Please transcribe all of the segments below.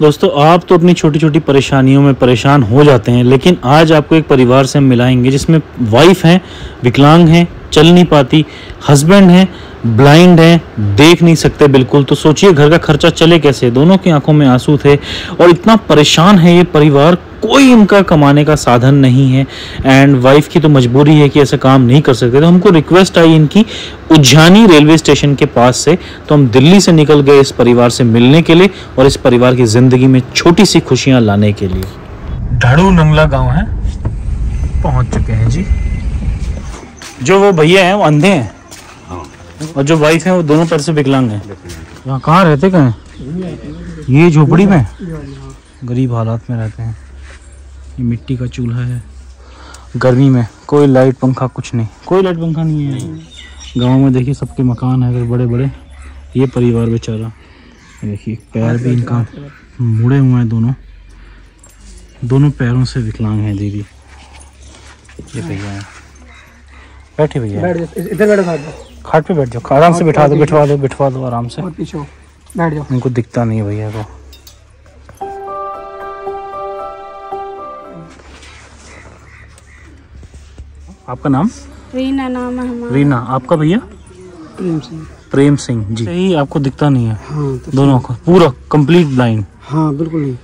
दोस्तों आप तो अपनी छोटी छोटी परेशानियों में परेशान हो जाते हैं, लेकिन आज आपको एक परिवार से हम मिलाएंगे जिसमें वाइफ हैं, विकलांग हैं, चल नहीं पाती, हस्बैंड हैं, ब्लाइंड हैं, देख नहीं सकते बिल्कुल। तो सोचिए घर का खर्चा चले कैसे। दोनों की आंखों में आंसू थे और इतना परेशान है ये परिवार, कोई इनका कमाने का साधन नहीं है एंड वाइफ की तो मजबूरी है कि ऐसा काम नहीं कर सकते। तो हमको रिक्वेस्ट आई इनकी उज्जानी रेलवे स्टेशन के पास से, तो हम दिल्ली से निकल गए इस परिवार से मिलने के लिए और इस परिवार की जिंदगी में छोटी सी खुशियाँ लाने के लिए। ढाड़ू नंगला गाँव है, पहुँच चुके हैं जी। जो वो भैया हैं वो अंधे हैं और जो वाइफ है वो दोनों पैर से विकलांग है। यहाँ कहाँ रहते कहें, ये झोपड़ी में गरीब हालात में रहते हैं। ये मिट्टी का चूल्हा है, गर्मी में कोई लाइट पंखा कुछ नहीं, कोई लाइट पंखा नहीं है। गांव में देखिए सबके मकान है अगर बड़े बड़े, ये परिवार बेचारा देखिए पैर भी इनका मुड़े हुए हैं, दोनों दोनों पैरों से विकलांग हैं दीदी। ये भैया है, बैठे भैया इधर खाट पे बैठ जाओ, आराम से बिठा दो, बिठवा दो, बिठवा दो आराम से, बैठ जाओ। उनको दिखता नहीं है भैया को। आपका नाम? रीना नाम है हमारा। रीना, आपका भैया? प्रेम सिंह। प्रेम सिंह जी। सही आपको दिखता नहीं है? हाँ, तो दोनों को पूरा कंप्लीट ब्लाइंड। हाँ बिल्कुल नहीं।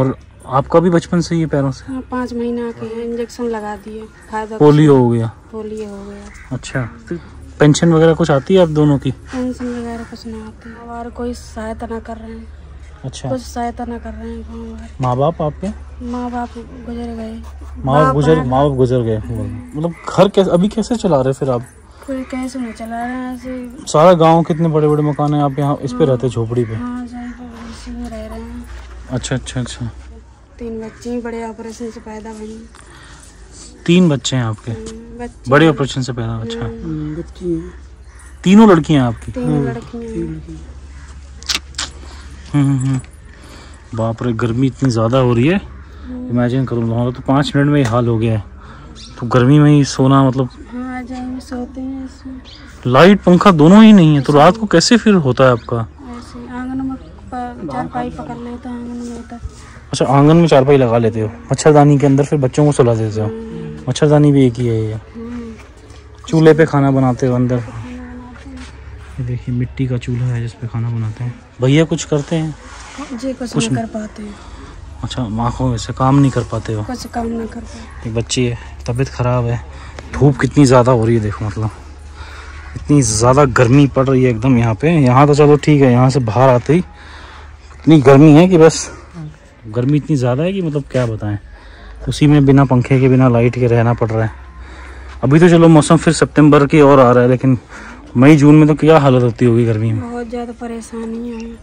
और आपका भी बचपन से ये पैरों से? हाँ, 5 महीना के हैं, इंजेक्शन लगा दिए, पोलियो हो गया। पोलियो हो गया। अच्छा, पेंशन वगैरह कुछ आती है आप दोनों की? पेंशन वगैरह कुछ नहीं आती और कोई सहायता ना कर रहे हैं। अच्छा, कुछ सहायता ना कर रहे हैं। माँ बाप आपके? माँ बाप गुजर गए। माँ बाप गुजर गए। मतलब घर कैसे अभी कैसे चला रहे फिर आप? कोई कैसे नहीं चला रहे हैं ऐसे। सारा गांव, कितने बड़े बड़े मकान हैं आप यहाँ इस पे रहते, झोपड़ी पे? हाँ, इसी में रह रहे हैं। अच्छा अच्छा अच्छा। 3 बच्चे बड़े ऑपरेशन से पैदा हुए। 3 बच्चे हैं आपके बड़े ऑपरेशन से पैदा? अच्छा, तीनों लड़कियाँ आपकी? बाप रे, गर्मी इतनी ज़्यादा हो रही है, इमेजिन करो। हमारा तो 5 मिनट में ये हाल हो गया है, तो गर्मी में ही सोना मतलब। हाँ, सोते हैं इसमें। लाइट पंखा दोनों ही नहीं है, तो रात को कैसे फिर होता है आपका? आंगन में चारपाई पकड़ लेते हैं। अच्छा, आंगन में चारपाई लगा लेते हो, मच्छरदानी के अंदर फिर बच्चों को सुला देते हो। मच्छरदानी भी एक ही है ये। चूल्हे पे खाना बनाते हो अंदर? देखिए मिट्टी का चूल्हा है जिसपे खाना बनाते हैं। भैया कुछ करते हैं? जी कुछ नहीं कर पाते हैं। अच्छा, आँखों से काम नहीं कर पाते हो? कुछ काम नहीं कर पाते। बच्ची है, तबीयत ख़राब है, धूप कितनी ज़्यादा हो रही है देखो, मतलब इतनी ज़्यादा गर्मी पड़ रही है एकदम यहाँ पे। यहाँ तो चलो ठीक है, यहाँ से बाहर आते ही इतनी गर्मी है कि बस, गर्मी इतनी ज़्यादा है कि मतलब क्या बताएँ। उसी में बिना पंखे के, बिना लाइट के रहना पड़ रहा है। अभी तो चलो मौसम फिर सितंबर की ओर आ रहा है, लेकिन मई जून में तो क्या हालत होती होगी गर्मी में? बहुत ज़्यादा परेशानी है,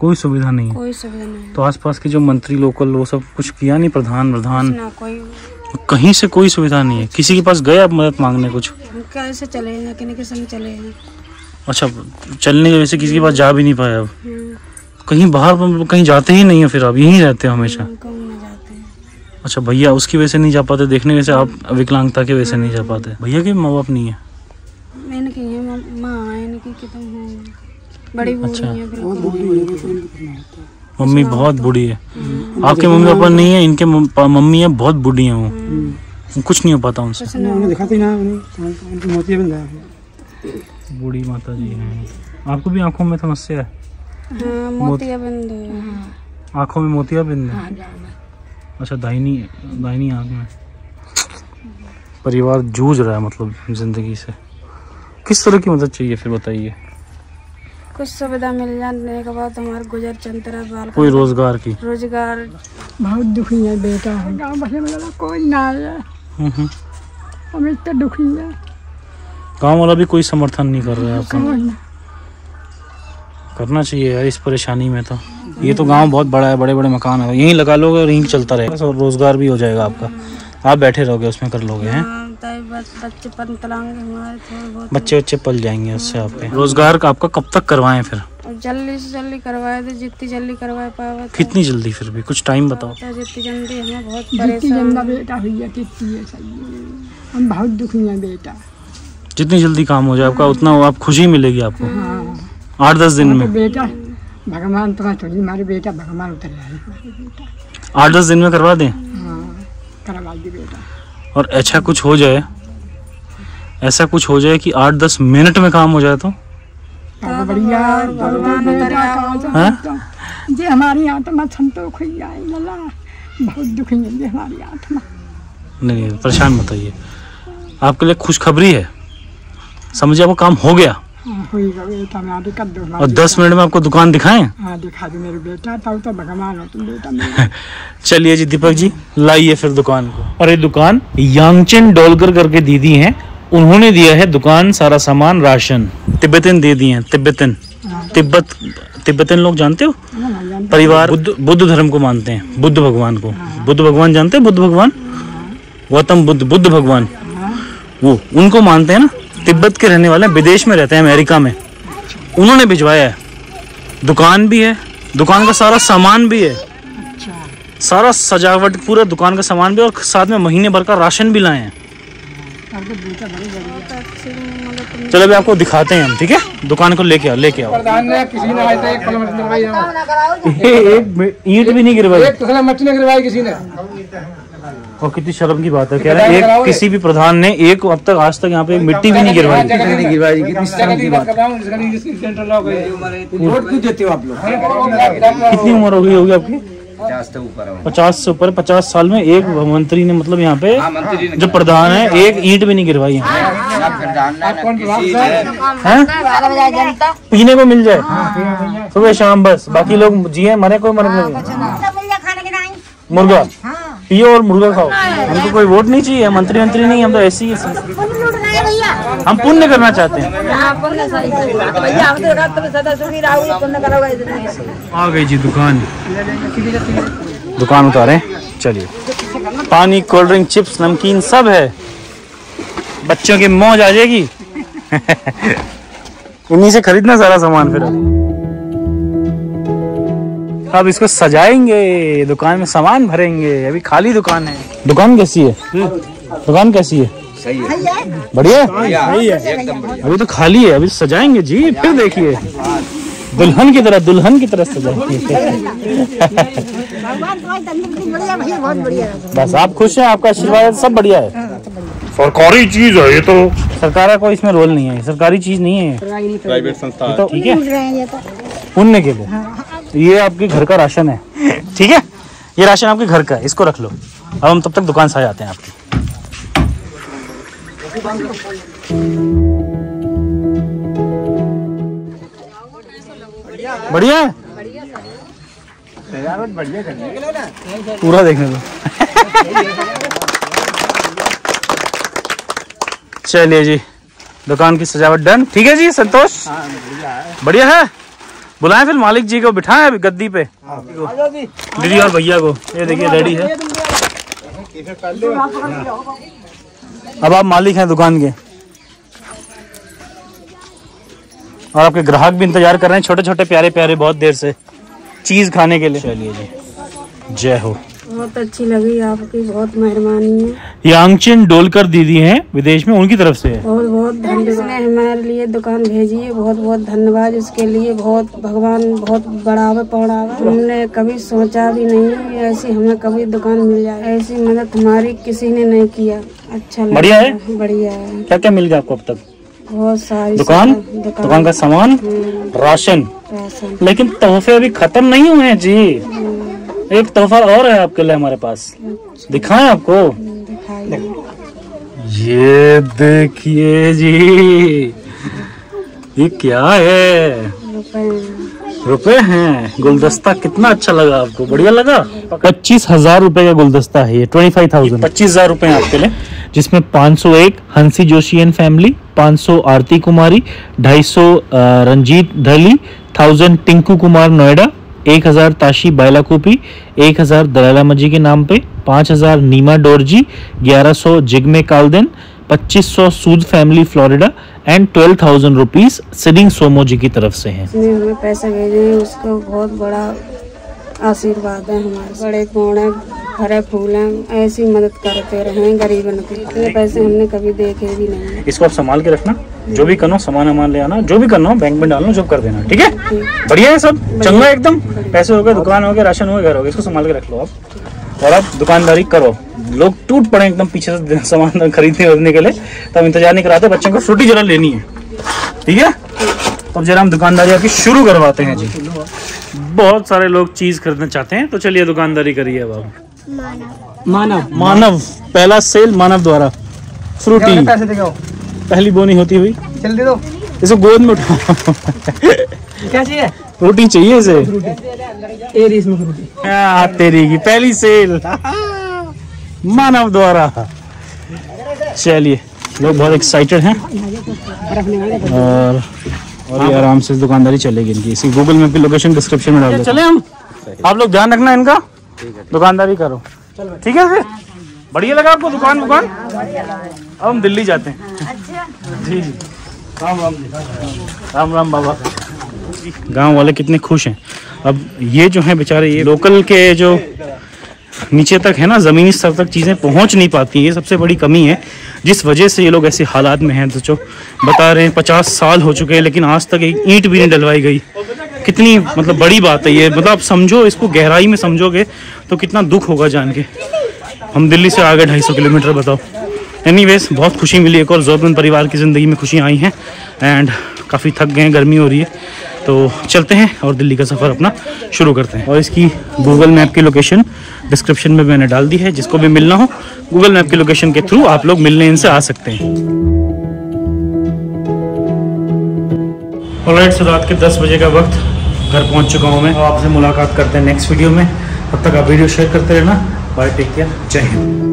कोई सुविधा नहीं है। कोई सुविधा नहीं। तो आसपास के जो मंत्री लोकल वो सब कुछ किया नहीं, प्रधान प्रधान कोई, कहीं से कोई सुविधा नहीं है। किसी के पास गए आप मदद मांगने कुछ? कैसे चले ना, किसी चले। अच्छा, चलने की वजह से किसी के पास जा भी नहीं पाए। अब कहीं बाहर कहीं जाते ही नहीं है फिर, आप यहीं रहते हो हमेशा? अच्छा, भैया उसकी वजह से नहीं जा पाते, देखने वजह से आप विकलांगता की वजह से नहीं जा पाते। भैया के माँ बाप नहीं है? बड़ी बूढ़ी। अच्छा, मम्मी बहुत बूढ़ी है। आपके मम्मी पापा नहीं है, इनके मम्मी है बहुत बूढ़ी है, वो कुछ नहीं हो पाता उनसे। बूढ़ी माता जी हैं। आपको भी आंखों में समस्या है? मोतियाबिंद है। आंखों में मोतियाबिंद है? अच्छा, दाहिनी आंख में। परिवार जूझ रहा है मतलब जिंदगी से। किस तरह की मदद चाहिए फिर बताइए? कुछ सुविधा मिल जाने के बाद हमारे गुजर चंतरा बाल। कोई रोजगार की? रोजगार बहुत दुखी है बेटा, गांव वाले वाला कोई ना है, हम इतना दुखी है। गांव वाला भी कोई समर्थन नहीं कर रहा है आपको? करना चाहिए यार इस परेशानी में तो। ये तो गांव बहुत बड़ा है, बड़े बड़े मकान है, यहीं लगा लोगे और यहीं चलता रहेगा, रोजगार भी हो जाएगा आपका, आप बैठे रहोगे उसमें कर लोगे हैं। बच्चे हमारे बच्चे पल जाएंगे उससे आपके। रोजगार का आपका कब तक करवाएं फिर? जल्दी से जल्दी करवाए तो, जितनी जल्दी करवा पाए। कितनी जल्दी फिर भी कुछ टाइम बताओ? जितनी जल्दी, हमें बहुत परेशान बेटा भैया, हम बहुत दुखी हैं बेटा। जितनी जल्दी काम हो जाए आपका उतना आप खुशी मिलेगी आपको। 8-10 दिन में बेटा भगवान पास हो हमारे बेटा भगवान उतर जाए 8-10 दिन में करवा दें। हाँ करवा दी बेटा। और अच्छा कुछ हो जाए, ऐसा कुछ हो जाए कि 8-10 मिनट में काम हो जाए तो बढ़िया भगवान उतर आए। जे हमारी आत्मा संतोष हो जाए, बहुत दुखी है जे हमारी आत्मा। नहीं परेशान मत होइए, आपके लिए खुशखबरी है, समझिए वो काम हो गया। और 10 मिनट में आपको दुकान दिखाएं? हाँ दिखा दो मेरे बेटा, तो भगवान हो तुम बेटा। चलिए जी दीपक जी लाइए फिर दुकान को। और ये दुकान यांगचेन डोलगर करके दीदी हैं, उन्होंने दिया है दुकान, सारा सामान, राशन। तिब्बतन दे दिए हैं, तिब्बतन। तिब्बतन लोग जानते हो परिवार, बुद्ध धर्म को मानते हैं, बुद्ध भगवान को। बुद्ध भगवान जानते हैं, बुद्ध भगवान गौतम बुद्ध, बुद्ध भगवान वो उनको मानते हैं ना। तिब्बत के रहने वाले, विदेश में रहते हैं अमेरिका में, उन्होंने भिजवाया है। दुकान भी है, दुकान का सारा सामान भी है, सारा सजावट पूरा दुकान का सामान भी, और साथ में महीने भर का राशन भी लाए हैं। चलो अभी आपको दिखाते हैं हम, ठीक है? दुकान को लेके आओ, लेके आओ। एक ईंट भी नहीं गिरवाई, किसी ने। और कितनी शर्म की बात है, कह रहे हैं एक किसी भी प्रधान ने एक अब तक आज तक यहाँ पे मिट्टी भी नहीं गिरवाई, कितनी शर्म की बात। कितनी उम्र होगी आपकी? 50 से ऊपर। 50 साल में एक मंत्री ने, मतलब यहाँ पे जो प्रधान है, एक ईंट भी नहीं गिरवाई है। पीने को मिल जाए सुबह शाम बस, बाकी लोग जिए मरे कोई मर नहीं। मुर्गा पियो और मुर्गा खाओ, हमको कोई वोट नहीं चाहिए, मंत्री मंत्री नहीं, हम तो ऐसी ही, हम पुण्य करना चाहते हैं। आ गई जी दुकान, दुकान उतारे। चलिए पानी, कोल्ड ड्रिंक, चिप्स, नमकीन सब है, बच्चों की मौज आ जाएगी। उन्हीं से खरीदना सारा सामान। फिर अब इसको सजाएंगे, दुकान में सामान भरेंगे, अभी खाली दुकान है। दुकान कैसी है? दुकान कैसी है? सही है, बढ़िया, सही है, एकदम बढ़िया। अभी तो खाली है, अभी सजाएंगे जी, फिर देखिए दुल्हन की तरह, दुल्हन की तरह सजाएंगे। बस आप खुश हैं, आपका आशीर्वाद, सब बढ़िया है। सरकारी चीज है ये तो, सरकार का कोई इसमें रोल नहीं है, सरकारी चीज नहीं है, प्राइवेट संस्था तो, ठीक है। पुण्य के लिए ये आपके घर का राशन है, ठीक है? ये राशन आपके घर का है, इसको रख लो। अब हम तब तक दुकान से आ जाते हैं आपकी। बढ़िया है, पूरा देखने दो। चलिए जी दुकान की सजावट डन, ठीक है जी। संतोष बढ़िया है। बुलाएं फिर मालिक जी को, बिठाएं अभी गद्दी पे दीदी और भैया को। ये देखिए रेडी है। अब आप मालिक हैं दुकान के, और आपके ग्राहक भी इंतजार कर रहे हैं, छोटे छोटे प्यारे प्यारे, बहुत देर से चीज खाने के लिए। चलिए जी जय हो, बहुत अच्छी लगी आपकी, बहुत मेहरबानी है। यांगचेन डोलकर दीदी हैं विदेश में, उनकी तरफ से है। बहुत बहुत धन्यवाद, हमारे लिए दुकान भेजी है, बहुत बहुत धन्यवाद इसके लिए। बहुत भगवान बहुत बढ़ावा पौड़ावा, हमने कभी सोचा भी नहीं ऐसी हमें कभी दुकान मिल जाए, ऐसी मदद हमारी किसी ने नहीं किया। अच्छा बढ़िया है, बढ़िया है। क्या क्या मिल गया आपको अब तक? बहुत सारी दुकान, दुकान का सामान, राशन। लेकिन तोहफे अभी खत्म नहीं हुए हैं जी, एक तोहफा और है आपके लिए हमारे पास, दिखाएं आपको। ये देखिए जी, ये क्या है? रुपए हैं। गुलदस्ता कितना अच्छा लगा आपको? बढ़िया लगा। 25,000 रुपए का गुलदस्ता है ये, 25,000। 25,000 रुपए आपके लिए, जिसमें 501 हंसी जोशी एंड फैमिली, 500 आरती कुमारी, 250 रंजीत धली, 1000 टिंकू कुमार नोएडा, 1000 ताशी बायलाकोपी, 1000 दयाला मजी के नाम पे, 5000 Neema Dorji, 1100 Jigme Kalden, 2500 Sood family Florida and 12,000 rupees सिडिंग सोमोजी की तरफ से हैं। इसने हमें पैसा भेजे, उसको बहुत बड़ा आशीर्वाद है हमारे, बड़े हरा फूला ऐसी मदद करते रहे गरीबन की। इतने पैसे हमने कभी देखे भी नहीं। इसको आप संभाल के रखना, जो भी करना सामान वामान ले आना, जो भी करना हो बैंक में डालना, जॉब कर देना, ठीक है। बढ़िया है सब, चंगा एकदम। पैसे हो गए, दुकान हो गया, राशन हो गया, घर हो गया, इसको संभाल के रख लो आप। और आप दुकानदारी करो। लोग टूट पड़े एकदम पीछे से सामान खरीदने के लिए, तब इंतजार नहीं कराते। बच्चों को फ्रूटी जरा लेनी है, ठीक है। अब जरा हम दुकानदारी आपकी शुरू करवाते हैं जी। बहुत सारे लोग चीज खरीदना चाहते हैं, तो चलिए दुकानदारी करिए। अब आप मानव पहला सेल मानव द्वारा फ्रूटी पहली बोनी होती हुई। जल्दी दो, इसको गोद में उठा। क्या चाहिए? फ्रूटी चाहिए इसे। तेरी की पहली सेल मानव द्वारा। चलिए, लोग बहुत एक्साइटेड हैं और ये आराम से दुकानदारी चलेगी इनकी। इसी गूगल मैप की लोकेशन डिस्क्रिप्शन में डाल चले हम। आप लोग ध्यान रखना इनका, दुकानदारी करो, ठीक है। फिर बढ़िया लगा आपको दुकान वुकान। अब हम दिल्ली जाते हैं जी। जी राम राम, राम राम बाबा। गांव वाले कितने खुश हैं। अब ये जो है बेचारे, ये लोकल के जो नीचे तक है ना, ज़मीनी स्तर तक चीज़ें पहुंच नहीं पाती। ये सबसे बड़ी कमी है जिस वजह से ये लोग ऐसे हालात में हैं। सोचो, बता रहे हैं 50 साल हो चुके हैं लेकिन आज तक एक ईंट भी नहीं डलवाई गई। कितनी मतलब बड़ी बात है ये। मतलब आप समझो, इसको गहराई में समझोगे तो कितना दुख होगा जान के। हम दिल्ली से आ गए 250 किलोमीटर, बताओ। एनीवेज, बहुत खुशी मिली। एक और ज़रूरतमंद परिवार की ज़िंदगी में खुशियाँ आई हैं। एंड काफ़ी थक गए, गर्मी हो रही है, तो चलते हैं और दिल्ली का सफ़र अपना शुरू करते हैं। और इसकी गूगल मैप की लोकेशन डिस्क्रिप्शन में मैंने डाल दी है। जिसको भी मिलना हो, गूगल मैप की लोकेशन के थ्रू आप लोग मिलने इनसे आ सकते हैं। ऑलराइट, सो रात के 10 बजे का वक्त, घर पहुंच चुका हूं मैं। आपसे मुलाकात करते हैं नेक्स्ट वीडियो में। तब तक आप वीडियो शेयर करते रहना। बाय, टेक केयर, जय हिंद।